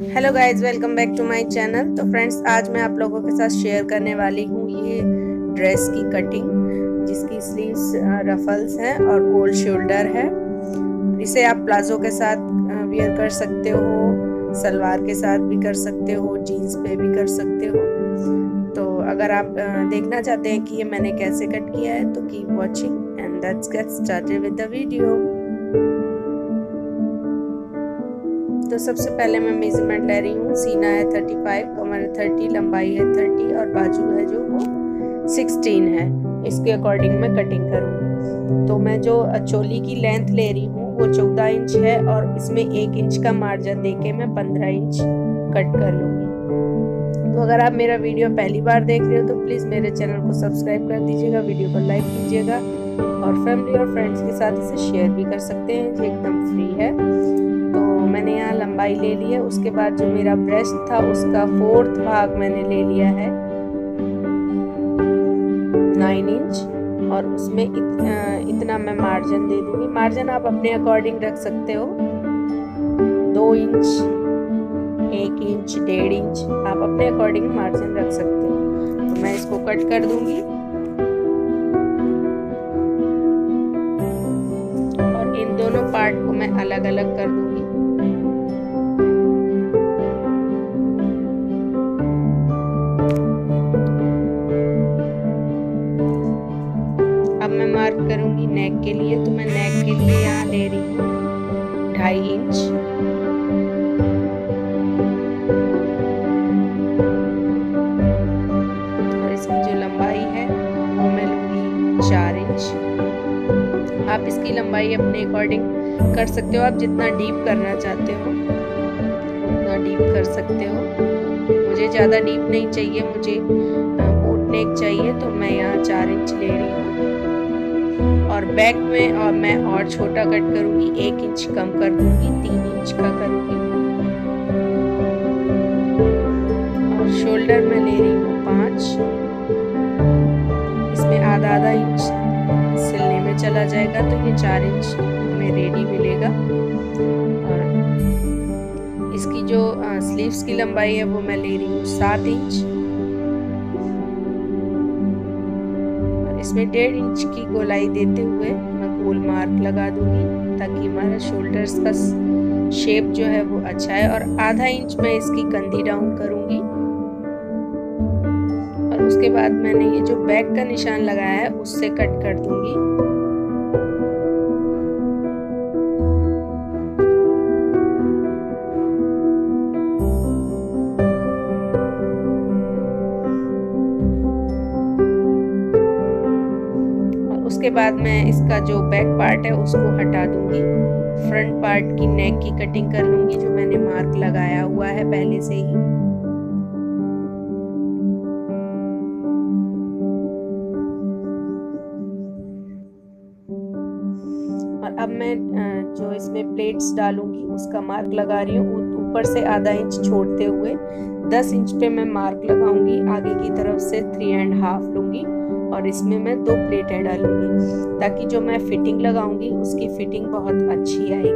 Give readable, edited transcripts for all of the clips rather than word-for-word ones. Hello guys, welcome back to my channel. तो friends, आज मैं आप लोगों के साथ शेयर करने वाली हूँ ये ड्रेस की कटिंग, जिसकी स्लीव्स रफल्स हैं और गोल शोल्डर है। इसे आप प्लाजो के साथ वेयर कर सकते हो, सलवार के साथ भी कर सकते हो, जीन्स पे भी कर सकते हो। तो अगर आप देखना चाहते हैं कि ये मैंने कैसे कट किया है तो keep watching and let's get started with the video. तो सबसे पहले मैं मेजरमेंट ले रही हूँ। सीना है 35, कमर 30, लंबाई है 30 और बाजू है जो वो 16 है। इसके अकॉर्डिंग मैं कटिंग करूँगी। तो मैं जो चोली की लेंथ ले रही हूँ वो 14 इंच है और इसमें 1 इंच का मार्जिन देके मैं 15 इंच कट कर लूँगी। तो अगर आप मेरा वीडियो पहली बार देख रहे हो तो प्लीज़ मेरे चैनल को सब्सक्राइब कर दीजिएगा, वीडियो को लाइक कीजिएगा और फैमिली और फ्रेंड्स के साथ इसे शेयर भी कर सकते हैं। ये एकदम फ्री है। मैंने यहाँ लंबाई ले ली है। उसके बाद जो मेरा ब्रेस्ट था उसका 4वां भाग मैंने ले लिया है 9 इंच और उसमें इतना मैं मार्जिन दे दूँगी। मार्जिन आप अपने अकॉर्डिंग रख सकते हो, 2 इंच, 1 इंच, 1.5 इंच, आप अपने अकॉर्डिंग मार्जिन रख सकते हो। तो मैं इसको कट कर दूँगी और इन दोनों पार्ट को मैं अलग अलग कर दूँगी। मार्क करूंगी नेक के लिए। तो मैं नेक के लिए यहाँ ले रही हूँ 2.5 इंच और इसकी जो लंबाई है वो मैं लूंगी 4 इंच। आप इसकी लंबाई अपने अकॉर्डिंग कर सकते हो। आप जितना डीप करना चाहते हो उतना डीप कर सकते हो। मुझे ज़्यादा डीप नहीं चाहिए, मुझे बोट नेक चाहिए तो मैं यहाँ 4 इंच ले रही हूँ। और बैक में और मैं और छोटा कट करूंगी, 1 इंच कम कर दूंगी, 3 इंच का करूंगी। और शोल्डर में ले रही हूँ 5, इसमें आधा इंच सिलने में चला जाएगा तो ये 4 इंच हमें रेडी मिलेगा। और इसकी जो स्लीव्स की लंबाई है वो मैं ले रही हूँ 7 इंच। इसमें 1.5 इंच की गोलाई देते हुए मैं गोल मार्क लगा दूंगी ताकि हमारा शोल्डर्स का शेप जो है वो अच्छा है। और आधा इंच मैं इसकी कंधी डाउन करूंगी। और उसके बाद मैंने ये जो बैक का निशान लगाया है उससे कट कर दूंगी। उसके बाद मैं इसका जो बैक पार्ट है उसको हटा दूंगी, फ्रंट पार्ट की नेक की कटिंग कर लूंगी जो मैंने मार्क लगाया हुआ है पहले से ही। और अब मैं जो इसमें प्लेट्स डालूंगी उसका मार्क लगा रही हूँ। ऊपर से आधा इंच छोड़ते हुए 10 इंच पे मैं मार्क लगाऊंगी। आगे की तरफ से 3.5 लूंगी और इसमें मैं 2 प्लेटें डालूंगी ताकि जो मैं फिटिंग लगाऊंगी उसकी फिटिंग बहुत अच्छी आएगी।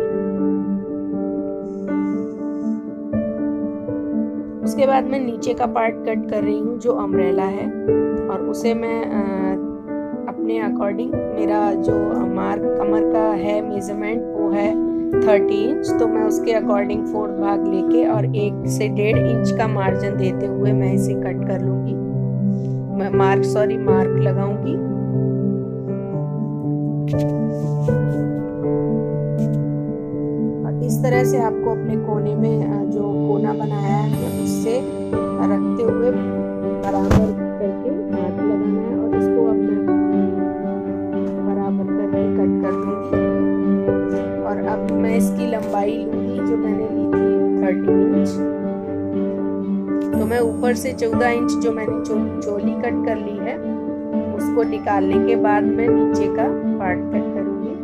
उसके बाद मैं नीचे का पार्ट कट कर रही हूँ जो अम्ब्रेला है और उसे मैं अपने अकॉर्डिंग, मेरा जो मार्क कमर का है मेजरमेंट वो है 30 इंच, तो मैं उसके अकॉर्डिंग 4वां भाग लेके और 1 से 1.5 इंच का मार्जिन देते हुए मैं इसे कट कर लूँगी। मैं मार्क लगाऊंगी। और इस तरह से आपको अपने कोने में जो कोना बनाया है उससे रखते हुए बराबर करके मार्क लगाना है। और इसको अपने बराबर करके कट कर दूंगी। और अब मैं इसकी लंबाई लूंगी जो मैंने ली थी 13 इंच। तो मैं ऊपर से 14 इंच जो मैंने चोली कट कर ली है उसको निकालने के बाद मैं नीचे का पार्ट कट करूंगी।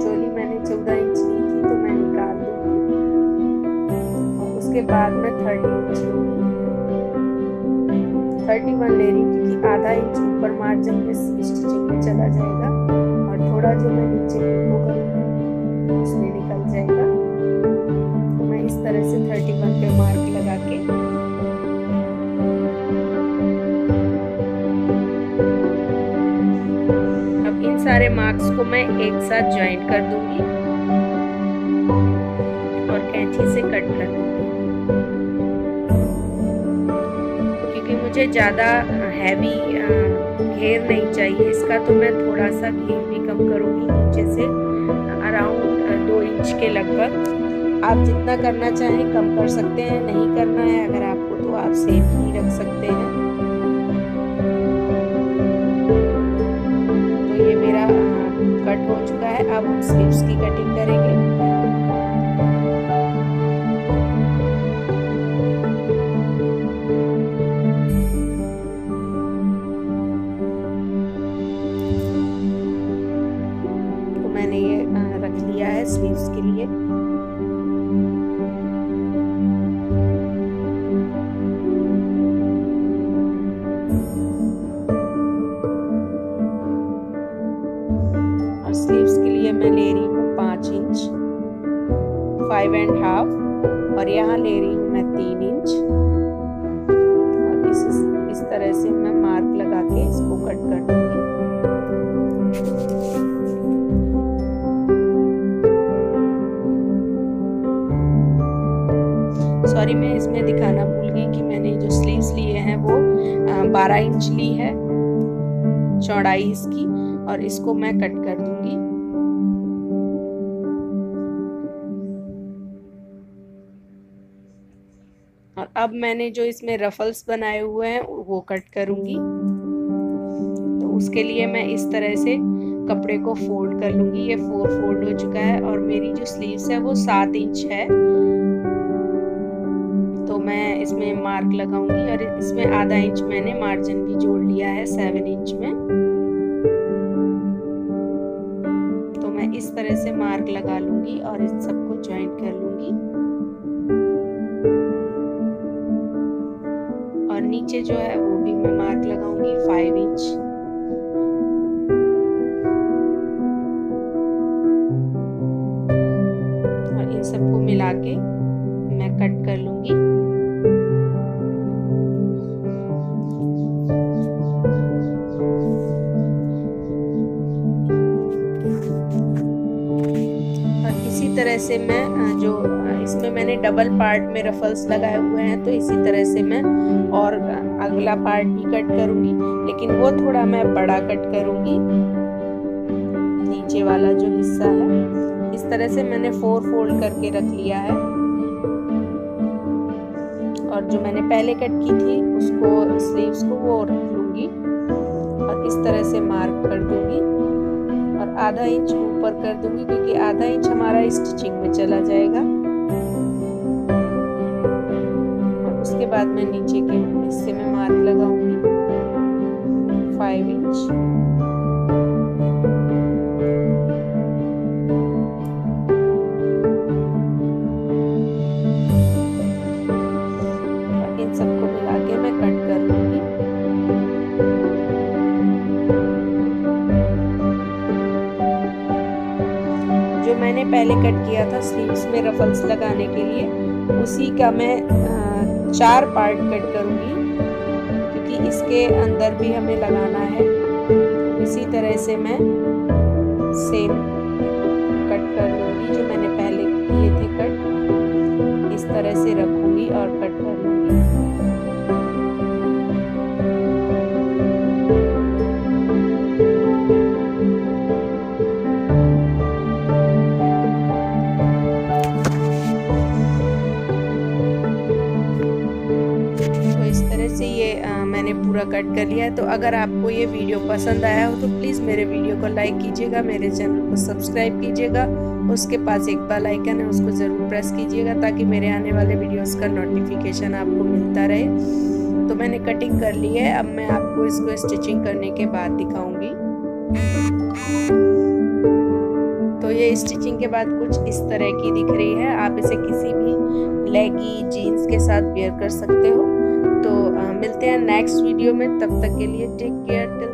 चोली मैंने 14 इंच ली थी तो मैं निकाल दूंगी। और उसके बाद मैं 30 इंच लूंगी, 31 ले रही क्योंकि आधा इंच ऊपर मार्जिन में स्टिचिंग में चला जाएगा। और थोड़ा जो मैं नीचे को करूँगी उसमें मैं एक साथ ज्वाइन कर दूंगी और कैंची से कट कर दूंगी, क्योंकि मुझे ज़्यादा हैवी घेर नहीं चाहिए इसका, तो मैं थोड़ा सा घेर भी कम करूंगी नीचे से, अराउंड 2 इंच के लगभग। आप जितना करना चाहें कम कर सकते हैं, नहीं करना है अगर आपको तो आप सेम ही रख सकते हैं। ये मेरा कट हो चुका है, अब हम स्लीव्स की कटिंग करेंगे। तो मैंने ये रख लिया है स्लीव्स के लिए। स्लीव्स के लिए मैं ले रही हूँ 5 इंच 5.5 और यहाँ ले रही हूँ मैं 3 इंच। अब इस तरह से मैं मार्क लगा के इसको कट कर दूँगी। सॉरी, मैं इसमें दिखाना भूल गई कि मैंने जो स्लीव्स लिए हैं वो 12 इंच ली है चौड़ाई इसकी, और इसको मैं कट कर दूंगी। और अब मैंने जो इसमें रफल्स बनाए हुए हैं वो कट करूंगी, तो उसके लिए मैं इस तरह से कपड़े को फोल्ड कर लूंगी। ये 4 फोल्ड हो चुका है और मेरी जो स्लीव्स है वो 7 इंच है, तो मैं इसमें मार्क लगाऊंगी। और इसमें आधा इंच मैंने मार्जिन भी जोड़ लिया है 7 इंच में, इस तरह से मार्क लगा लूंगी और इन सबको ज्वाइन कर लूंगी। और नीचे जो है वो भी मैं मार्क लगाऊंगी 5 इंच। और इन सबको मिला के मैं कट कर लूंगी। तरह से मैं जो इसमें मैंने डबल पार्ट में रफल्स लगाए हुए हैं, तो इसी तरह से मैं और अगला पार्ट भी कट करूंगी, लेकिन वो थोड़ा मैं बड़ा कट करूंगी नीचे वाला जो हिस्सा है। इस तरह से मैंने 4 फोल्ड करके रख लिया है। और जो मैंने पहले कट की थी उसको स्लीव्स को वो रख लूंगी और इस तरह से मार्क कर दूंगी और आधा इंच ऊपर कर दूंगी, क्योंकि आधा इंच हमारा स्टिचिंग में चला जाएगा। और उसके बाद मैं नीचे के हिस्से में मार्क लगाऊंगी 5 इंच। और इन सबको मिला के मैं कट कर लूंगी। जो मैंने पहले कट किया था स्लीव्स में रफल्स लगाने के लिए, उसी का मैं 4 पार्ट कट करूंगी, क्योंकि इसके अंदर भी हमें लगाना है। इसी तरह से मैं सेम कट कर लूंगी। जो मैंने पहले किए थे कट, इस तरह से रखूंगी और कट कर लूंगी। मैंने पूरा कट कर लिया है। तो अगर आपको ये वीडियो पसंद आया हो तो प्लीज़ मेरे वीडियो को लाइक कीजिएगा, मेरे चैनल को सब्सक्राइब कीजिएगा। उसके पास एक बेल आइकन है, उसको ज़रूर प्रेस कीजिएगा ताकि मेरे आने वाले वीडियोस का नोटिफिकेशन आपको मिलता रहे। तो मैंने कटिंग कर ली है, अब मैं आपको इसको स्टिचिंग करने के बाद दिखाऊँगी। तो ये स्टिचिंग के बाद कुछ इस तरह की दिख रही है। आप इसे किसी भी लेगी जीन्स के साथ वेयर कर सकते हो। तो मिलते हैं नेक्स्ट वीडियो में, तब तक के लिए टेक केयर।